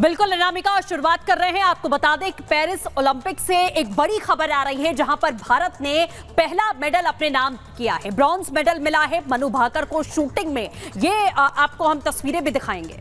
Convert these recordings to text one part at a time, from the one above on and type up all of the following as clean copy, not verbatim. बिल्कुल अनामिका, और शुरुआत कर रहे हैं। आपको बता दें कि पेरिस ओलंपिक से एक बड़ी खबर आ रही है, जहां पर भारत ने पहला मेडल अपने नाम किया है। ब्रॉन्ज मेडल मिला है मनु भाकर को शूटिंग में। ये आपको हम तस्वीरें भी दिखाएंगे।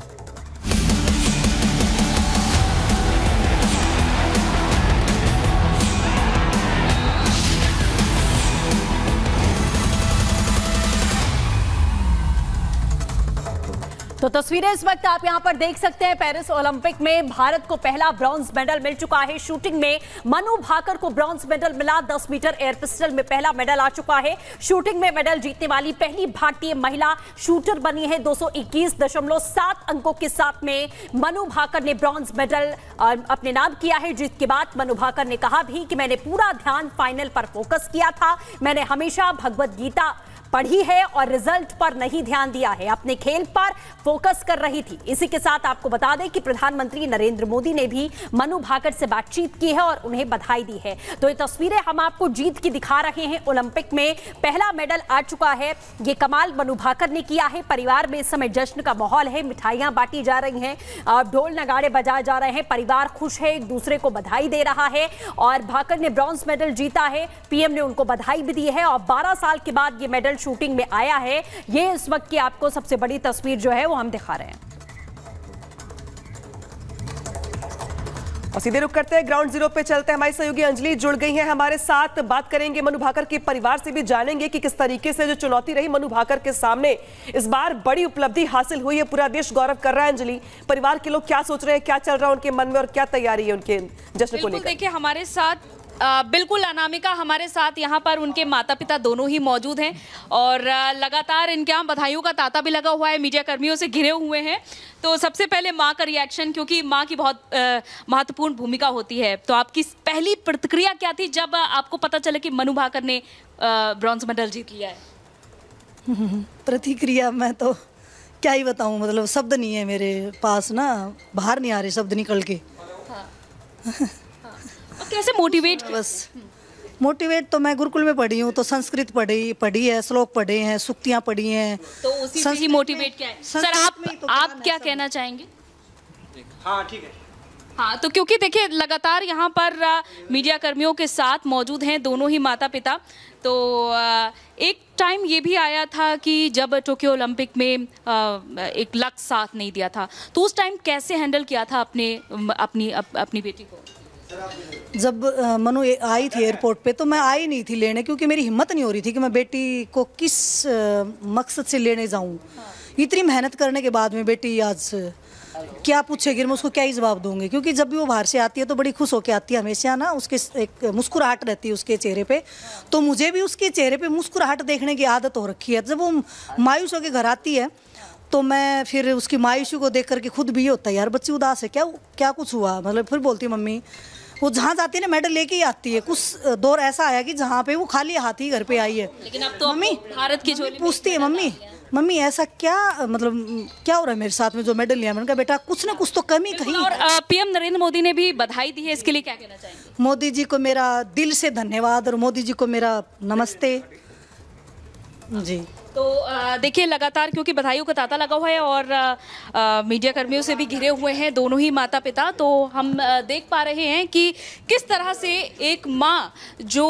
तो तस्वीरें इस वक्त आप यहां पर देख सकते हैं। पेरिस ओलंपिक में भारत को पहला ब्रॉन्ज मेडल मिल चुका है। शूटिंग में मनु भाकर को ब्रॉन्ज मेडल मिला। 10 मीटर एयर पिस्टल में पहला मेडल आ चुका है। शूटिंग में मेडल जीतने वाली पहली भारतीय महिला शूटर बनी है। 221.7 अंकों के साथ में मनु भाकर ने ब्रॉन्ज मेडल अपने नाम किया है। जीत के बाद मनु भाकर ने कहा भी कि मैंने पूरा ध्यान फाइनल पर फोकस किया था। मैंने हमेशा भगवद गीता पढ़ी है और रिजल्ट पर नहीं ध्यान दिया है, अपने खेल पर फोकस कर रही थी। इसी के साथ आपको बता दें कि प्रधानमंत्री नरेंद्र मोदी ने भी मनु भाकर से बातचीत की है और उन्हें बधाई दी है। तो ये तस्वीरें हम आपको जीत की दिखा रहे हैं। ओलंपिक में पहला मेडल आ चुका है। ये कमाल मनु भाकर ने किया है। परिवार में इस समय जश्न का माहौल है, मिठाइयां बांटी जा रही हैं, ढोल नगाड़े बजाए जा रहे हैं, परिवार खुश है, एक दूसरे को बधाई दे रहा है। और भाकर ने ब्रॉन्ज मेडल जीता है, पीएम ने उनको बधाई भी दी है। और 12 साल के बाद ये मेडल शूटिंग में आया है। ये इस वक्त की आपको सबसे बड़ी तस्वीर जो है वो हम दिखा रहे हैं। और सीधे रुक करते हैं ग्राउंड जीरो पे चलते हैं। हमारी सहयोगी अंजलि जुड़ गई हैं हमारे साथ। बात करेंगे मनु भाकर के परिवार से भी, जानेंगे कि किस तरीके से जो चुनौती रही मनु भाकर के सामने, इस बार बड़ी उपलब्धि हासिल हुई है। पूरा देश गौरव कर रहा है। अंजलि, परिवार के लोग क्या सोच रहे हैं, क्या चल रहा है उनके मन में और क्या तैयारी है उनके जश्न को लेकर? देखिए हमारे साथ बिल्कुल अनामिका, हमारे साथ यहाँ पर उनके माता पिता दोनों ही मौजूद हैं और लगातार इनके यहाँ बधाइयों का तांता भी लगा हुआ है। मीडिया कर्मियों से घिरे हुए हैं। तो सबसे पहले माँ का रिएक्शन, क्योंकि माँ की बहुत महत्वपूर्ण भूमिका होती है। तो आपकी पहली प्रतिक्रिया क्या थी जब आपको पता चला कि मनु भाकर ने ब्रॉन्ज मेडल जीत लिया है? प्रतिक्रिया मैं तो क्या ही बताऊँ, मतलब शब्द नहीं है मेरे पास ना, बाहर नहीं आ रहे शब्द निकल के। हाँ। कैसे मोटिवेट? बस मोटिवेट तो मैं गुरुकुल में पढ़ी हूँ, तो संस्कृत पढ़ी है, श्लोक पढ़े हैं, सूक्तियाँ पढ़ी हैं, तो उसी से ही मोटिवेट किया है। सर आप क्या कहना चाहेंगे? हाँ ठीक है। हाँ, तो क्योंकि देखिए लगातार यहाँ पर मीडिया कर्मियों के साथ मौजूद हैं दोनों ही माता पिता। तो एक टाइम ये भी आया था कि जब टोक्यो ओलंपिक में एक लक साथ नहीं दिया था, तो उस टाइम कैसे हैंडल किया था अपनी बेटी को? जब मनु आई थी एयरपोर्ट पे तो मैं आई नहीं थी लेने, क्योंकि मेरी हिम्मत नहीं हो रही थी कि मैं बेटी को किस मकसद से लेने जाऊं। इतनी मेहनत करने के बाद में बेटी आज क्या पूछेगी, मैं उसको क्या ही जवाब दूंगी। क्योंकि जब भी वो बाहर से आती है तो बड़ी खुश होकर आती है हमेशा ना, उसके एक मुस्कुराहट रहती है उसके चेहरे पे। तो मुझे भी उसके चेहरे पे मुस्कुराहट देखने की आदत हो रखी है। जब वो मायूस होकर घर आती है तो मैं फिर उसकी मायूसी को देख करके खुद भी होता है, यार बच्ची उदास है, क्या कुछ हुआ, मतलब फिर बोलती है मम्मी। वो जहाँ जाती है ना मेडल लेके ही आती है। कुछ दौर ऐसा आया कि जहाँ पे वो खाली हाथ ही घर पे आई है। लेकिन अब तो मम्मी भारत की झोली पूछती है, मम्मी ऐसा क्या, मतलब क्या हो रहा है मेरे साथ में जो मेडल लिया? मैंने कहा बेटा कुछ ना कुछ तो कमी कहीं। और पीएम नरेंद्र मोदी ने भी बधाई दी है, इसके लिए क्या कहना चाहिए? मोदी जी को मेरा दिल से धन्यवाद और मोदी जी को मेरा नमस्ते जी। तो देखिए लगातार क्योंकि बधाइयों का तांता लगा हुआ है और मीडिया कर्मियों से भी घिरे हुए हैं दोनों ही माता पिता। तो हम देख पा रहे हैं कि किस तरह से एक माँ जो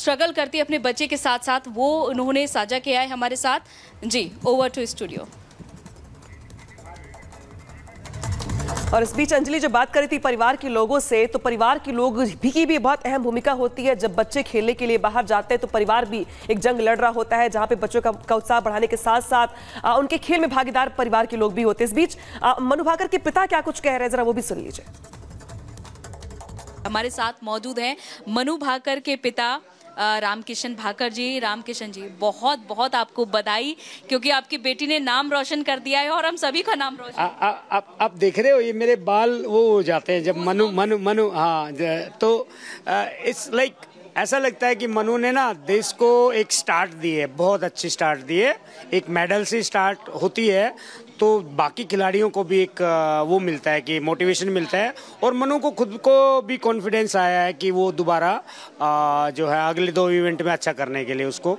स्ट्रगल करती है अपने बच्चे के साथ साथ, वो उन्होंने साझा किया है हमारे साथ। जी ओवर टू स्टूडियो। और इस बीच अंजलि जब बात करी थी परिवार के लोगों से, तो परिवार के लोग की भी बहुत अहम भूमिका होती है। जब बच्चे खेलने के लिए बाहर जाते हैं तो परिवार भी एक जंग लड़ रहा होता है, जहां पे बच्चों का उत्साह बढ़ाने के साथ साथ उनके खेल में भागीदार परिवार के लोग भी होते हैं। इस बीच मनु भाकर के पिता क्या कुछ कह रहे हैं, जरा वो भी सुन लीजिए। हमारे साथ मौजूद हैं मनु भाकर के पिता राम किशन भाकर जी। राम किशन जी, बहुत बहुत आपको बधाई, क्योंकि आपकी बेटी ने नाम रोशन कर दिया है और हम सभी का नाम रोशन। आप देख रहे हो ये मेरे बाल वो हो जाते हैं जब मनु हाँ, तो इट्स लाइक ऐसा लगता है कि मनु ने ना देश को एक स्टार्ट दी है, बहुत अच्छी स्टार्ट दी है। एक मेडल से स्टार्ट होती है तो बाकी खिलाड़ियों को भी एक वो मिलता है कि मोटिवेशन मिलता है और मनु को खुद को भी कॉन्फिडेंस आया है कि वो दोबारा जो है अगले दो इवेंट में अच्छा करने के लिए उसको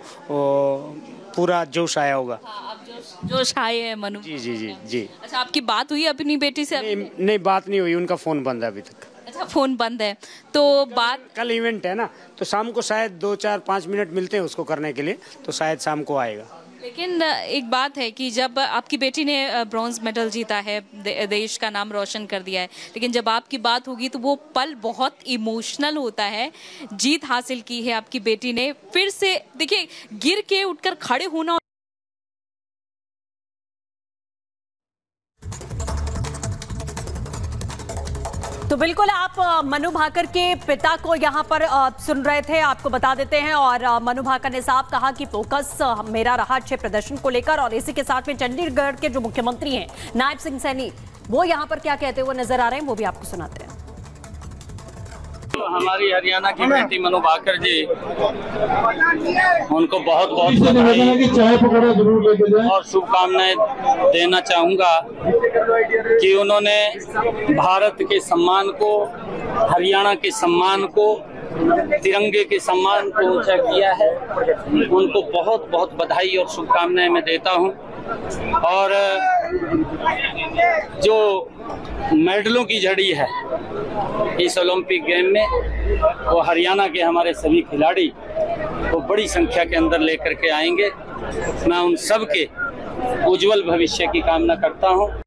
पूरा जोश आया होगा। हाँ, जोश आए हैं मनु। जी जी जी जी। अच्छा, आपकी बात हुई अपनी बेटी से? नहीं, बात नहीं हुई, उनका फ़ोन बंद है अभी तक। अच्छा, फ़ोन बंद है। तो बात, कल इवेंट है ना, तो शाम को शायद 2-4-5 मिनट मिलते हैं उसको करने के लिए, तो शायद शाम को आएगा। लेकिन एक बात है कि जब आपकी बेटी ने ब्रॉन्ज मेडल जीता है, देश का नाम रोशन कर दिया है, लेकिन जब आपकी बात होगी तो वो पल बहुत इमोशनल होता है। जीत हासिल की है आपकी बेटी ने, फिर से देखिए गिर के उठकर खड़े होना। तो बिल्कुल आप मनु भाकर के पिता को यहाँ पर सुन रहे थे, आपको बता देते हैं। और मनु भाकर ने साफ कहा कि फोकस मेरा रहा अच्छे प्रदर्शन को लेकर, और इसी के साथ में चंडीगढ़ के जो मुख्यमंत्री हैं नायब सिंह सैनी, वो यहाँ पर क्या कहते हुए नजर आ रहे हैं वो भी आपको सुनाते हैं। हमारी हरियाणा की बेटी मनु भाकर जी, उनको बहुत बहुत बधाई और शुभकामनाएं देना चाहूँगा कि उन्होंने भारत के सम्मान को, हरियाणा के सम्मान को, तिरंगे के सम्मान को ऊंचा किया है। उनको बहुत बहुत बधाई और शुभकामनाएं मैं देता हूँ। और जो मेडलों की झड़ी है इस ओलंपिक गेम में, वो हरियाणा के हमारे सभी खिलाड़ी को बड़ी संख्या के अंदर लेकर के आएंगे। मैं उन सब के उज्जवल भविष्य की कामना करता हूँ।